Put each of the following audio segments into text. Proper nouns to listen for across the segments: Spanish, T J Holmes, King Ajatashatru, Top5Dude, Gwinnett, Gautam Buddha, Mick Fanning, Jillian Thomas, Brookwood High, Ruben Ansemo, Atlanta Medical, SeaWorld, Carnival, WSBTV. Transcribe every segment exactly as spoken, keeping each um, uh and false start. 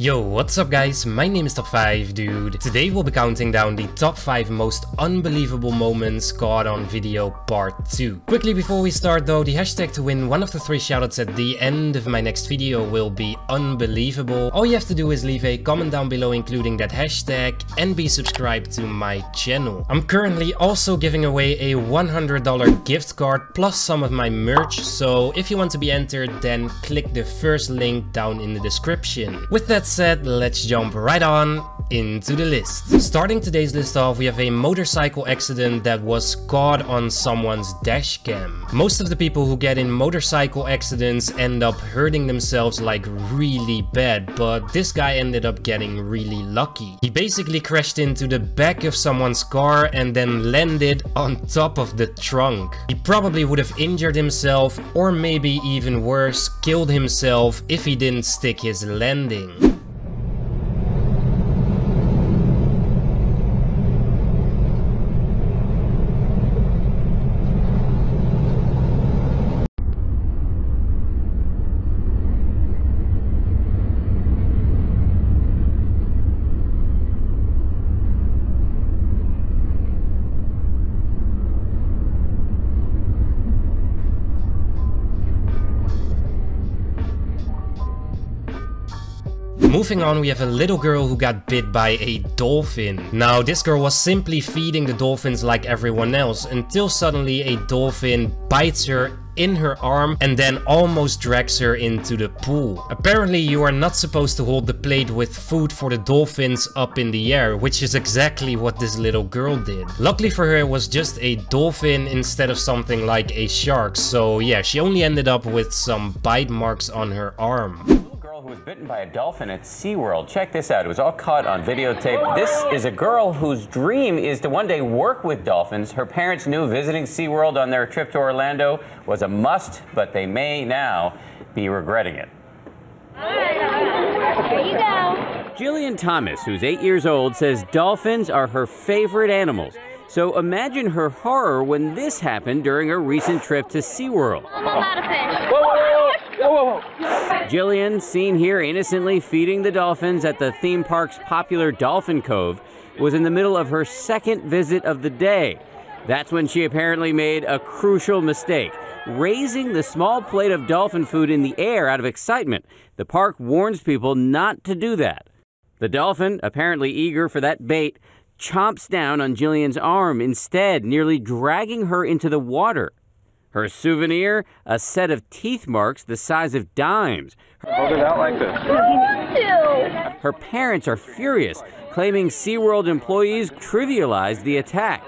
Yo, what's up guys, my name is Top five Dude. Today we'll be counting down the top five most unbelievable moments caught on video part two. Quickly before we start though, the hashtag to win one of the three shoutouts at the end of my next video will be unbelievable. All you have to do is leave a comment down below including that hashtag and be subscribed to my channel. I'm currently also giving away a one hundred dollar gift card plus some of my merch, so if you want to be entered then click the first link down in the description. With that said, let's jump right on into the list. Starting today's list off, we have a motorcycle accident that was caught on someone's dash cam. Most of the people who get in motorcycle accidents end up hurting themselves like really bad, but this guy ended up getting really lucky. He basically crashed into the back of someone's car and then landed on top of the trunk. He probably would have injured himself or maybe even worse, killed himself if he didn't stick his landing. Moving on, we have a little girl who got bit by a dolphin. Now, this girl was simply feeding the dolphins like everyone else until suddenly a dolphin bites her in her arm and then almost drags her into the pool. Apparently you are not supposed to hold the plate with food for the dolphins up in the air, which is exactly what this little girl did. Luckily for her, it was just a dolphin instead of something like a shark, so yeah, she only ended up with some bite marks on her arm. Who was bitten by a dolphin at SeaWorld. Check this out. It was all caught on videotape. This is a girl whose dream is to one day work with dolphins. Her parents knew visiting SeaWorld on their trip to Orlando was a must, but they may now be regretting it. There you go. Jillian Thomas, who's eight years old, says dolphins are her favorite animals. So imagine her horror when this happened during her recent trip to SeaWorld. I'm out of fish. Whoa, whoa, whoa, whoa, whoa. Jillian, seen here innocently feeding the dolphins at the theme park's popular Dolphin Cove, was in the middle of her second visit of the day. That's when she apparently made a crucial mistake, raising the small plate of dolphin food in the air out of excitement. The park warns people not to do that. The dolphin, apparently eager for that bait, chomps down on Jillian's arm instead, nearly dragging her into the water. Her souvenir, a set of teeth marks the size of dimes. Hold it out like this. I want to. Her parents are furious, claiming SeaWorld employees trivialized the attack.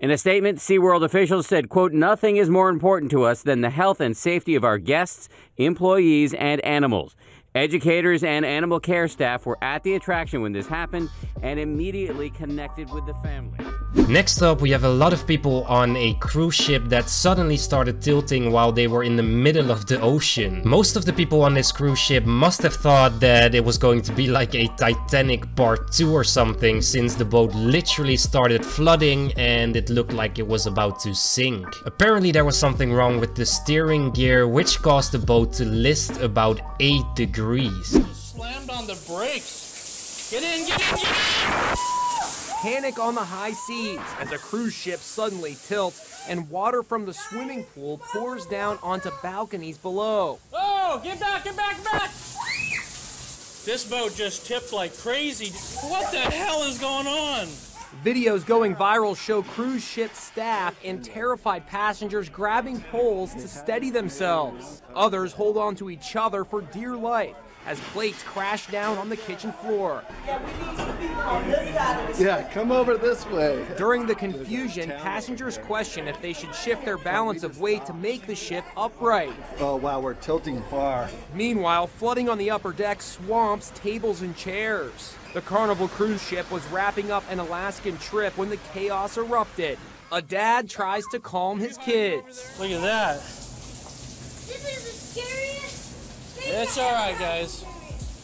In a statement, SeaWorld officials said, quote, "Nothing is more important to us than the health and safety of our guests, employees, and animals. Educators and animal care staff were at the attraction when this happened and immediately connected with the family." Next up, we have a lot of people on a cruise ship that suddenly started tilting while they were in the middle of the ocean. Most of the people on this cruise ship must have thought that it was going to be like a Titanic part two or something, since the boat literally started flooding and it looked like it was about to sink. Apparently there was something wrong with the steering gear, which caused the boat to list about eight degrees. Slammed on the brakes. Get in, get in, get in! Panic on the high seas as a cruise ship suddenly tilts and water from the swimming pool pours down onto balconies below. Oh, get back, get back, get back! This boat just tipped like crazy. What the hell is going on? Videos going viral show cruise ship staff and terrified passengers grabbing poles to steady themselves. Others hold on to each other for dear life as plates crash down on the kitchen floor. Yeah, we need some people on this side of the yeah, come over this way. During the confusion, passengers question if they should shift their balance of weight to make the ship upright. Oh, wow, we're tilting far. Meanwhile, flooding on the upper deck swamps tables and chairs. The Carnival cruise ship was wrapping up an Alaskan trip when the chaos erupted. A dad tries to calm his kids. Look at that. This is the scariest thing. It's all right, guys.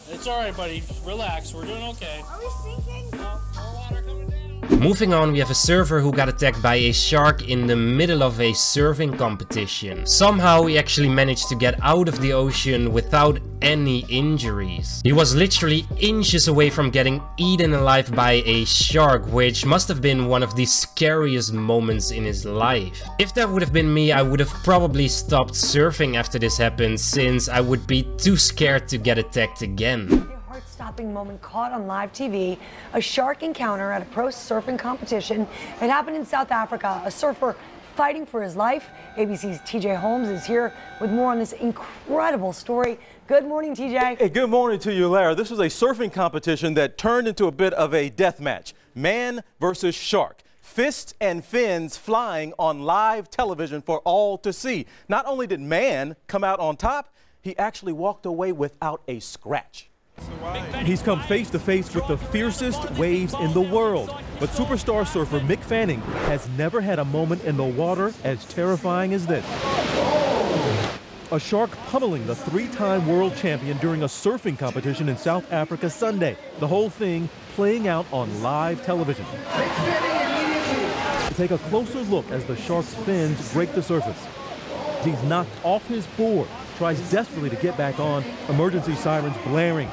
It's all right, buddy. Relax. We're doing okay. Are we sinking? No, more water coming down. Moving on, we have a surfer who got attacked by a shark in the middle of a surfing competition. Somehow he actually managed to get out of the ocean without any injuries. He was literally inches away from getting eaten alive by a shark, which must have been one of the scariest moments in his life. If that would have been me, I would have probably stopped surfing after this happened, since I would be too scared to get attacked again. Stopping moment caught on live T V, a shark encounter at a pro surfing competition. It happened in South Africa, a surfer fighting for his life. A B C's T J Holmes is here with more on this incredible story. Good morning, T J. Hey, good morning to you, Lara. This was a surfing competition that turned into a bit of a death match. Man versus shark. Fists and fins flying on live television for all to see. Not only did man come out on top, he actually walked away without a scratch. He's come face to face with the fiercest waves in the world, but superstar surfer Mick Fanning has never had a moment in the water as terrifying as this. A shark pummeling the three-time world champion during a surfing competition in South Africa Sunday. The whole thing playing out on live television. Take a closer look as the shark's fins break the surface. He's knocked off his board, tries desperately to get back on, emergency sirens blaring.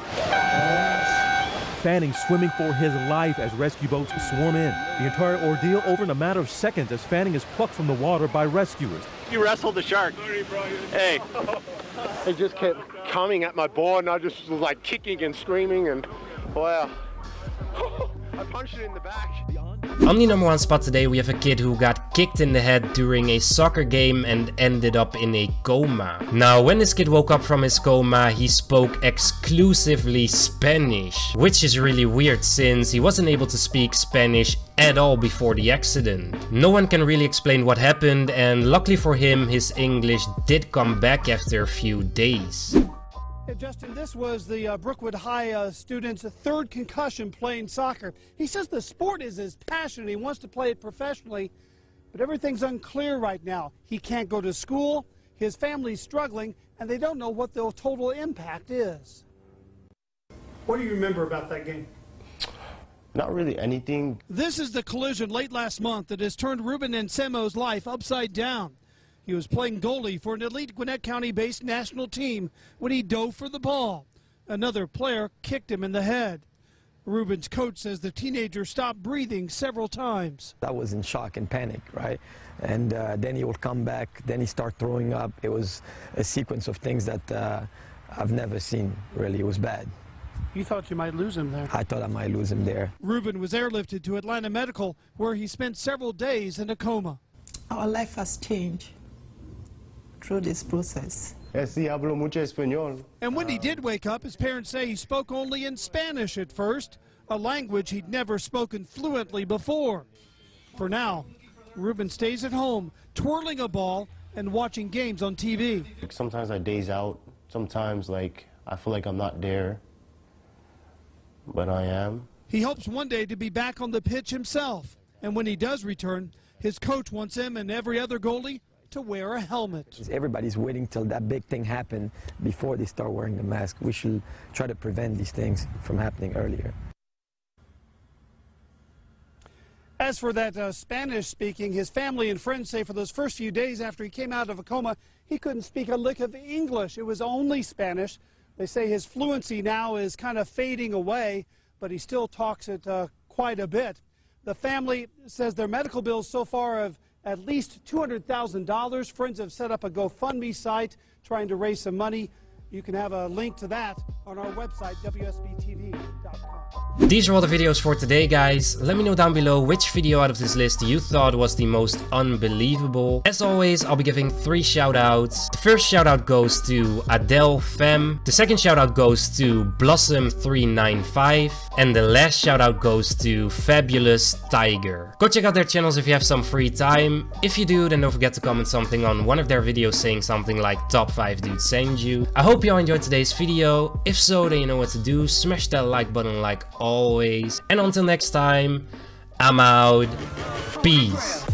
Fanning swimming for his life as rescue boats swarm in. The entire ordeal over in a matter of seconds as Fanning is plucked from the water by rescuers. You wrestled the shark. Sorry, hey. It just kept coming at my board and I just was like kicking and screaming and wow. I punched it in the back. On the number one spot today, we have a kid who got kicked in the head during a soccer game and ended up in a coma. Now, when this kid woke up from his coma, he spoke exclusively Spanish, which is really weird since he wasn't able to speak Spanish at all before the accident. No one can really explain what happened, and luckily for him, his English did come back after a few days. Yeah, Justin, this was the uh, Brookwood High uh, student's third concussion playing soccer. He says the sport is his passion. He wants to play it professionally, but everything's unclear right now. He can't go to school, his family's struggling, and they don't know what the total impact is. What do you remember about that game? Not really anything. This is the collision late last month that has turned Ruben Ansemo's life upside down. He was playing goalie for an elite Gwinnett County-based national team when he dove for the ball. Another player kicked him in the head. Ruben's coach says the teenager stopped breathing several times. I was in shock and panic, right? And uh, then he would come back, then he started throwing up. It was a sequence of things that uh, I've never seen, really. It was bad. You thought you might lose him there. I thought I might lose him there. Ruben was airlifted to Atlanta Medical, where he spent several days in a coma. Our life has changed through this process. And when he did wake up, his parents say he spoke only in Spanish at first, a language he'd never spoken fluently before. For now, Ruben stays at home, twirling a ball and watching games on T V. Sometimes I daze out. Sometimes, like, I feel like I'm not there, but I am. He hopes one day to be back on the pitch himself. And when he does return, his coach wants him and every other goalie to wear a helmet. Everybody's waiting till that big thing happens before they start wearing the mask. We should try to prevent these things from happening earlier. As for that uh, Spanish speaking, his family and friends say for those first few days after he came out of a coma, he couldn't speak a lick of English. It was only Spanish. They say his fluency now is kind of fading away, but he still talks it uh, quite a bit. The family says their medical bills so far have at least two hundred thousand dollars. Friends have set up a GoFundMe site trying to raise some money. You can have a link to that on our website, W S B T V dot com. These are all the videos for today, guys. Let me know down below which video out of this list you thought was the most unbelievable. As always, I'll be giving three shout-outs. The first shout-out goes to Adele Femme. The second shout-out goes to Blossom three nine five. And the last shout-out goes to Fabulous Tiger. Go check out their channels if you have some free time. If you do, then don't forget to comment something on one of their videos saying something like Top five Dude send you. I hope you all enjoyed today's video. If so, then you know what to do. Smash that like button like always. And until next time, I'm out. Peace.